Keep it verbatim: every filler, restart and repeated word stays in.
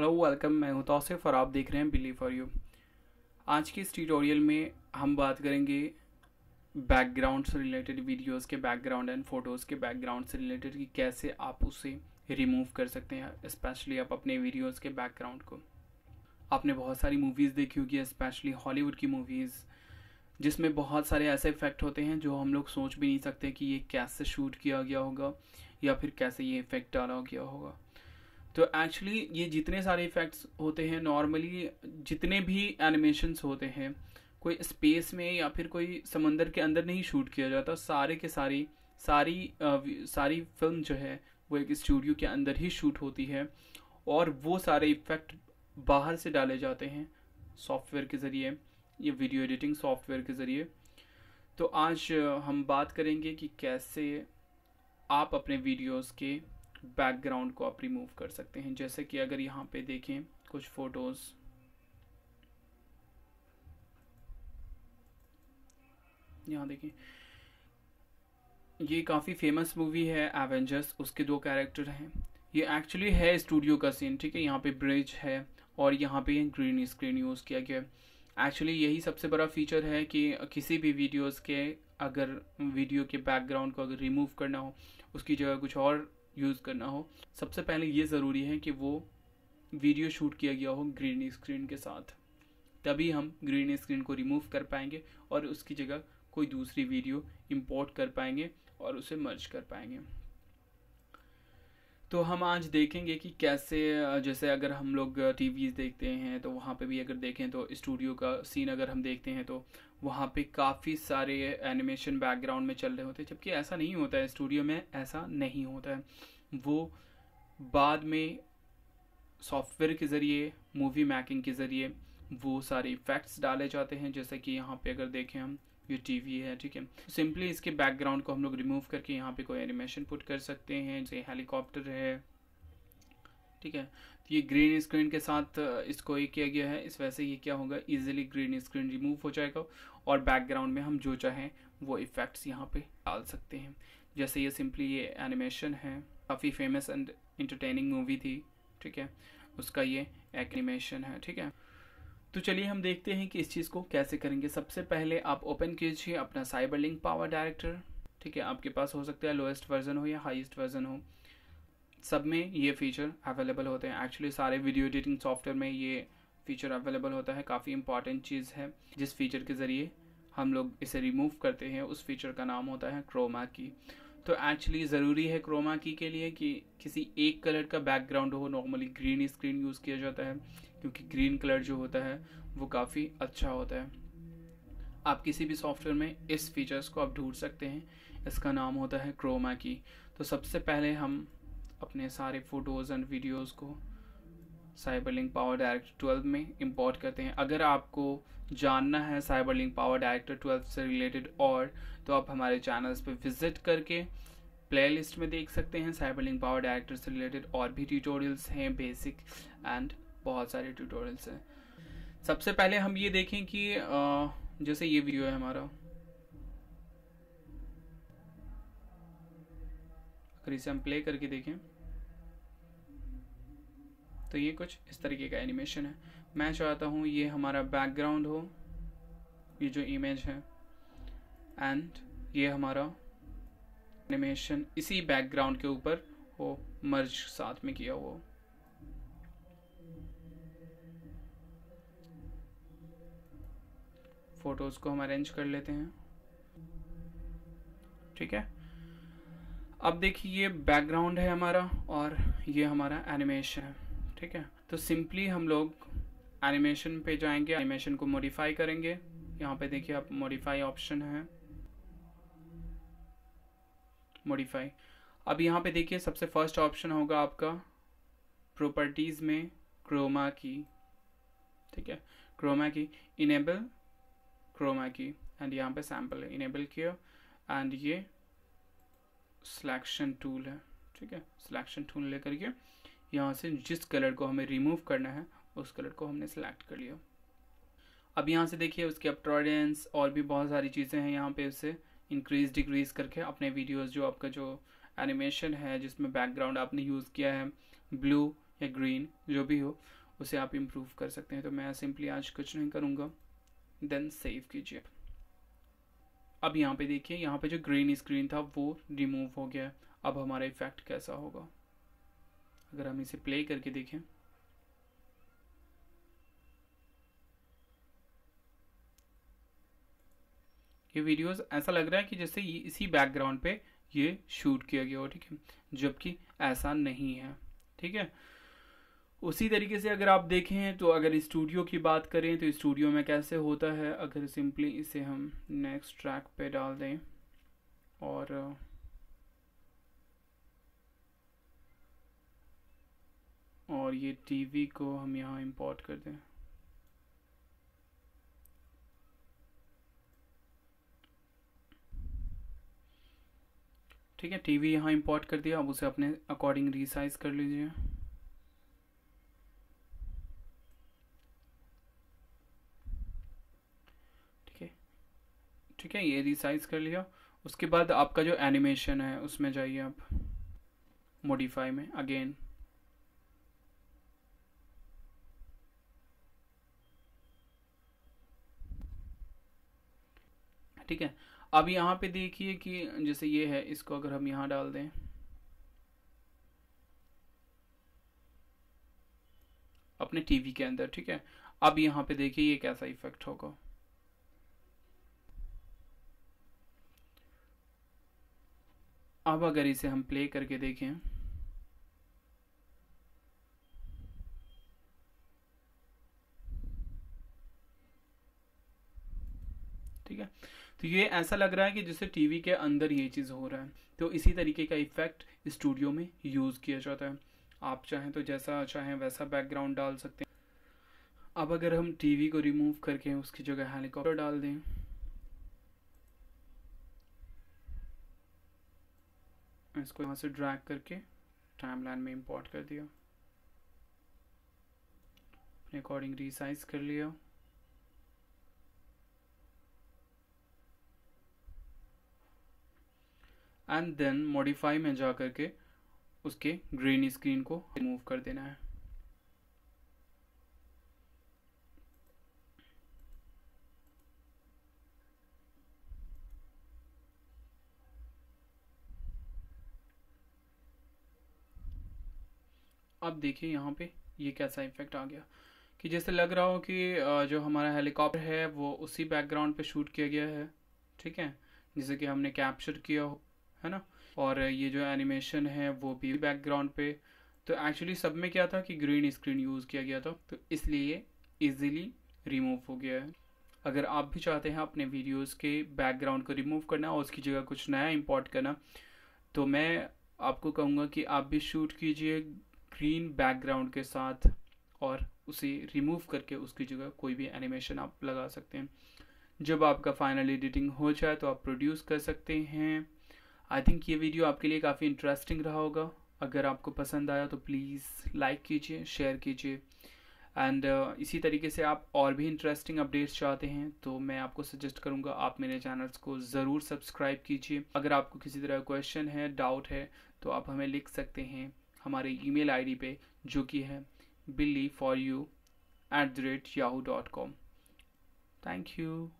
Hello welcome, मैं हूं तौसिफ और आप देख रहे हैं बिली फॉर यू। आज के इस ट्यूटोरियल में हम बात करेंगे बैकग्राउंड से रिलेटेड, वीडियोस के बैकग्राउंड एंड फोटोज़ के बैकग्राउंड से रिलेटेड कि कैसे आप उसे रिमूव कर सकते हैं, स्पेशली आप अपने वीडियोस के बैकग्राउंड को। आपने बहुत सारी मूवीज़ देखी होगी, स्पेशली हॉलीवुड की मूवीज़, जिसमें बहुत सारे ऐसे इफ़ेक्ट होते हैं जो हम लोग सोच भी नहीं सकते कि ये कैसे शूट किया गया होगा या फिर कैसे ये इफ़ेक्ट डाला गया होगा। तो एक्चुअली ये जितने सारे इफ़ेक्ट्स होते हैं, नॉर्मली जितने भी एनिमेशंस होते हैं, कोई स्पेस में या फिर कोई समंदर के अंदर नहीं शूट किया जाता। सारे के सारी सारी आ, सारी फिल्म जो है वो एक स्टूडियो के अंदर ही शूट होती है और वो सारे इफ़ेक्ट बाहर से डाले जाते हैं सॉफ्टवेयर के ज़रिए, ये वीडियो एडिटिंग सॉफ्टवेयर के ज़रिए। तो आज हम बात करेंगे कि कैसे आप अपने वीडियोस के बैकग्राउंड को आप रिमूव कर सकते हैं। जैसे कि अगर यहाँ पे देखें कुछ फ़ोटोज़, यहाँ देखें, ये काफ़ी फेमस मूवी है एवेंजर्स, उसके दो कैरेक्टर हैं। ये एक्चुअली है स्टूडियो का सीन, ठीक है। यहाँ पे ब्रिज है और यहाँ पे ग्रीन स्क्रीन यूज़ किया गया है। एक्चुअली यही सबसे बड़ा फीचर है कि किसी भी वीडियोस के, अगर वीडियो के बैकग्राउंड को अगर रिमूव करना हो, उसकी जगह कुछ और यूज़ करना हो, सबसे पहले ये ज़रूरी है कि वो वीडियो शूट किया गया हो ग्रीन स्क्रीन के साथ। तभी हम ग्रीन स्क्रीन को रिमूव कर पाएंगे और उसकी जगह कोई दूसरी वीडियो इंपोर्ट कर पाएंगे और उसे मर्ज कर पाएंगे। तो हम आज देखेंगे कि कैसे, जैसे अगर हम लोग टीवीज़ देखते हैं तो वहाँ पे भी अगर देखें तो स्टूडियो का सीन अगर हम देखते हैं तो वहाँ पे काफ़ी सारे एनिमेशन बैकग्राउंड में चल रहे होते हैं, जबकि ऐसा नहीं होता है। स्टूडियो में ऐसा नहीं होता है, वो बाद में सॉफ्टवेयर के ज़रिए, मूवी मेकिंग के ज़रिए वो सारे इफ़ेक्ट्स डाले जाते हैं। जैसे कि यहाँ पे अगर देखें हम, ये टीवी है, ठीक है। सिंपली इसके बैकग्राउंड को हम लोग रिमूव करके यहाँ पे कोई एनिमेशन पुट कर सकते हैं, जैसे हेलीकॉप्टर है, ठीक है। तो ये ग्रीन स्क्रीन के साथ इसको ये किया गया है, इस वजह से ये क्या होगा, इजीली ग्रीन स्क्रीन रिमूव हो जाएगा और बैकग्राउंड में हम जो चाहें वो इफ़ेक्ट्स यहाँ पे डाल सकते हैं। जैसे ये सिंपली ये एनिमेशन है, काफ़ी फेमस एंड एंटरटेनिंग मूवी थी, ठीक है, उसका ये एनिमेशन है, ठीक है। तो चलिए हम देखते हैं कि इस चीज़ को कैसे करेंगे। सबसे पहले आप ओपन कीजिए अपना साइबरलिंक पावर डायरेक्टर, ठीक है। आपके पास हो सकता है लोएस्ट वर्जन हो या हाईएस्ट वर्जन हो, सब में ये फ़ीचर अवेलेबल होते हैं। एक्चुअली सारे वीडियो एडिटिंग सॉफ्टवेयर में ये फ़ीचर अवेलेबल होता है। काफ़ी इंपॉर्टेंट चीज़ है, जिस फीचर के ज़रिए हम लोग इसे रिमूव करते हैं उस फीचर का नाम होता है क्रोमा की। तो एक्चुअली ज़रूरी है क्रोमा की के लिए कि किसी एक कलर का बैकग्राउंड हो। नॉर्मली ग्रीन स्क्रीन यूज़ किया जाता है क्योंकि ग्रीन कलर जो होता है वो काफ़ी अच्छा होता है। आप किसी भी सॉफ्टवेयर में इस फीचर्स को आप ढूंढ सकते हैं, इसका नाम होता है क्रोमा की। तो सबसे पहले हम अपने सारे फ़ोटोज़ एंड वीडियोज़ को साइबरलिंक पावर डायरेक्टर ट्वेल्व में इंपोर्ट करते हैं। अगर आपको जानना है साइबरलिंक पावर डायरेक्टर ट्वेल्व से रिलेटेड और, तो आप हमारे चैनल्स पे विजिट करके प्लेलिस्ट में देख सकते हैं। साइबरलिंक पावर डायरेक्टर से रिलेटेड और भी ट्यूटोरियल्स हैं, बेसिक एंड बहुत सारे ट्यूटोरियल्स हैं। सबसे पहले हम ये देखें कि आ, जैसे ये वीडियो है हमारा, अगर इसे हम प्ले करके देखें तो ये कुछ इस तरीके का एनिमेशन है। मैं चाहता हूँ ये हमारा बैकग्राउंड हो, ये जो इमेज है, एंड ये हमारा एनिमेशन इसी बैकग्राउंड के ऊपर हो, मर्ज साथ में किया हुआ। फोटोज़ को हम अरेंज कर लेते हैं, ठीक है। अब देखिए ये बैकग्राउंड है हमारा और ये हमारा एनिमेशन है, ठीक है। तो सिंपली हम लोग एनिमेशन पे जाएंगे, एनिमेशन को मॉडिफाई करेंगे। यहाँ पे देखिए आप मॉडिफाई ऑप्शन है, मॉडिफाई। अब यहाँ पे देखिए सबसे फर्स्ट ऑप्शन होगा आपका प्रॉपर्टीज़ में क्रोमा की, ठीक है, क्रोमा की, इनेबल क्रोमा की, एंड यहाँ पे सैम्पल है, इनेबल किया, एंड ये सिलेक्शन टूल है, ठीक है। सिलेक्शन टूल लेकर के यहाँ से जिस कलर को हमें रिमूव करना है उस कलर को हमने सेलेक्ट कर लिया। अब यहाँ से देखिए उसके अपटोरेंस और भी बहुत सारी चीज़ें हैं। यहाँ पे उसे इंक्रीज़ डिक्रीज़ करके अपने वीडियोस, जो आपका जो एनिमेशन है जिसमें बैकग्राउंड आपने यूज़ किया है, ब्लू या ग्रीन जो भी हो उसे आप इम्प्रूव कर सकते हैं। तो मैं सिंपली आज कुछ नहीं करूँगा, देन सेव कीजिए। अब यहाँ पे देखिए, यहाँ पे जो ग्रीन स्क्रीन था वो रिमूव हो गया है। अब हमारा इफेक्ट कैसा होगा अगर हम इसे प्ले करके देखें। ये वीडियोस ऐसा लग रहा है कि जैसे ये इसी बैकग्राउंड पे ये शूट किया गया हो, ठीक है, जबकि ऐसा नहीं है, ठीक है। उसी तरीके से अगर आप देखें तो अगर स्टूडियो की बात करें तो स्टूडियो में कैसे होता है, अगर सिंपली इसे हम नेक्स्ट ट्रैक पे डाल दें और और ये टीवी को हम यहाँ इंपोर्ट कर दें। ठीक है, टीवी यहाँ इंपोर्ट कर दिया। अब उसे अपने अकॉर्डिंग रिसाइज कर लीजिए। ठीक है, ये रिसाइज कर लिया। उसके बाद आपका जो एनिमेशन है उसमें जाइए आप, मॉडिफाई में अगेन। ठीक है, अब यहाँ पे देखिए कि जैसे ये है, इसको अगर हम यहाँ डाल दें अपने टीवी के अंदर, ठीक है। अब यहाँ पे देखिए ये कैसा इफेक्ट होगा। अब अगर इसे हम प्ले करके देखें ठीक है, तो ये ऐसा लग रहा है कि जैसे टीवी के अंदर ये चीज़ हो रहा है। तो इसी तरीके का इफेक्ट स्टूडियो में यूज़ किया जाता है। आप चाहें तो जैसा चाहें वैसा बैकग्राउंड डाल सकते हैं। अब अगर हम टीवी को रिमूव करके उसकी जगह हेलीकॉप्टर डाल दें, इसको यहाँ से ड्रैग करके टाइमलाइन में इंपोर्ट कर दिया, अपने अकॉर्डिंग रिसाइज कर लिया। एंड देन मॉडिफाई में जा करके उसके ग्रीन स्क्रीन को रिमूव कर देना है। अब देखिए यहाँ पे ये कैसा इफेक्ट आ गया कि जैसे लग रहा हो कि जो हमारा हेलीकॉप्टर है वो उसी बैकग्राउंड पे शूट किया गया है, ठीक है, जैसे कि हमने कैप्चर किया हो, है ना। और ये जो एनिमेशन है वो भी बैकग्राउंड पे। तो एक्चुअली सब में क्या था कि ग्रीन स्क्रीन यूज़ किया गया था, तो इसलिए ईजिली रिमूव हो गया है। अगर आप भी चाहते हैं अपने वीडियोज़ के बैकग्राउंड को रिमूव करना और उसकी जगह कुछ नया इम्पोर्ट करना, तो मैं आपको कहूँगा कि आप भी शूट कीजिए ग्रीन बैकग्राउंड के साथ और उसे रिमूव करके उसकी जगह कोई भी एनिमेशन आप लगा सकते हैं। जब आपका फाइनल एडिटिंग हो जाए तो आप प्रोड्यूस कर सकते हैं। आई थिंक ये वीडियो आपके लिए काफ़ी इंटरेस्टिंग रहा होगा। अगर आपको पसंद आया तो प्लीज़ लाइक कीजिए, शेयर कीजिए। एंड uh, इसी तरीके से आप और भी इंटरेस्टिंग अपडेट्स चाहते हैं तो मैं आपको सजेस्ट करूंगा आप मेरे चैनल्स को ज़रूर सब्सक्राइब कीजिए। अगर आपको किसी तरह क्वेश्चन है, डाउट है, तो आप हमें लिख सकते हैं हमारे ईमेल आईडी पे, जो कि है बिल्ली for you at the rate Yahoo dot com. Thank you.